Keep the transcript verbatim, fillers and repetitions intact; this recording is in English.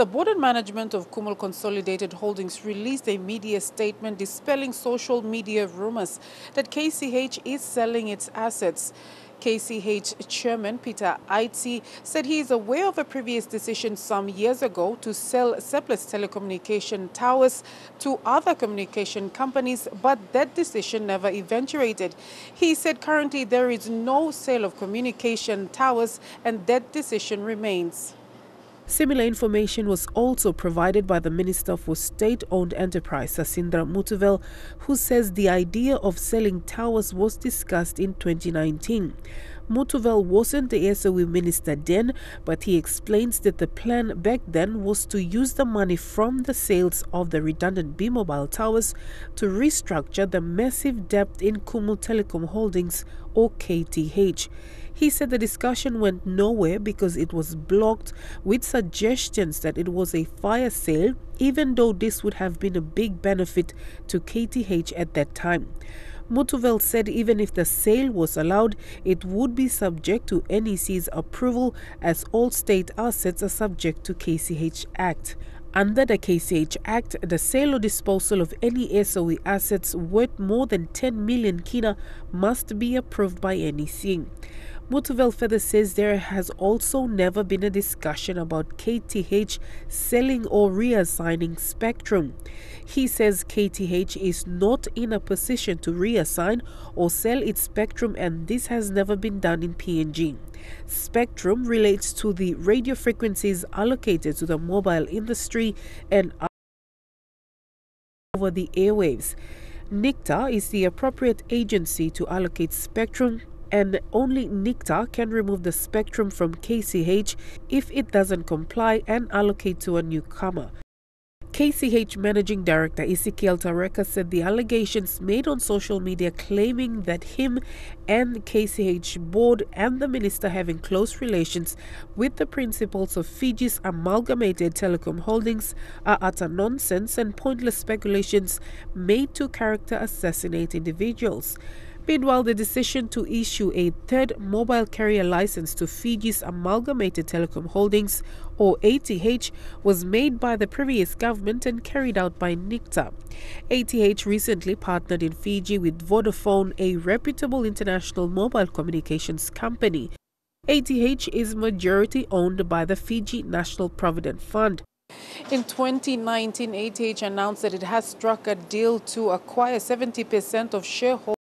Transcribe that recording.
The board and management of Kumul Consolidated Holdings released a media statement dispelling social media rumors that K C H is selling its assets. K C H chairman Peter Aitsi said he is aware of a previous decision some years ago to sell surplus telecommunication towers to other communication companies, but that decision never eventuated. He said currently there is no sale of communication towers and that decision remains. Similar information was also provided by the Minister for State-Owned Enterprise, Sasindra Mutuvel, who says the idea of selling towers was discussed in twenty nineteen. Mutuvel wasn't the S O E minister then, but he explains that the plan back then was to use the money from the sales of the redundant B-Mobile towers to restructure the massive debt in Kumul Telikom Holdings, or K T H. He said the discussion went nowhere because it was blocked with suggestions that it was a fire sale, even though this would have been a big benefit to K T H at that time. Mutuvel said even if the sale was allowed, it would be subject to N E C's approval as all state assets are subject to K C H Act. Under the K C H Act, the sale or disposal of any S O E assets worth more than ten million kina must be approved by N E C. Mutuvel Feather says there has also never been a discussion about K T H selling or reassigning spectrum. He says K T H is not in a position to reassign or sell its spectrum, and this has never been done in P N G. Spectrum relates to the radio frequencies allocated to the mobile industry and over the airwaves. NICTA is the appropriate agency to allocate spectrum, and only NICTA can remove the spectrum from K C H if it doesn't comply and allocate to a newcomer. K C H Managing Director Isikeli Tareka said the allegations made on social media claiming that him and K C H board and the minister having close relations with the principals of Fiji's Amalgamated Telecom Holdings are utter nonsense and pointless speculations made to character assassinate individuals. Meanwhile, the decision to issue a third mobile carrier license to Fiji's Amalgamated Telecom Holdings, or A T H, was made by the previous government and carried out by NICTA. A T H recently partnered in Fiji with Vodafone, a reputable international mobile communications company. A T H is majority owned by the Fiji National Provident Fund. In twenty nineteen, A T H announced that it has struck a deal to acquire seventy percent of shareholders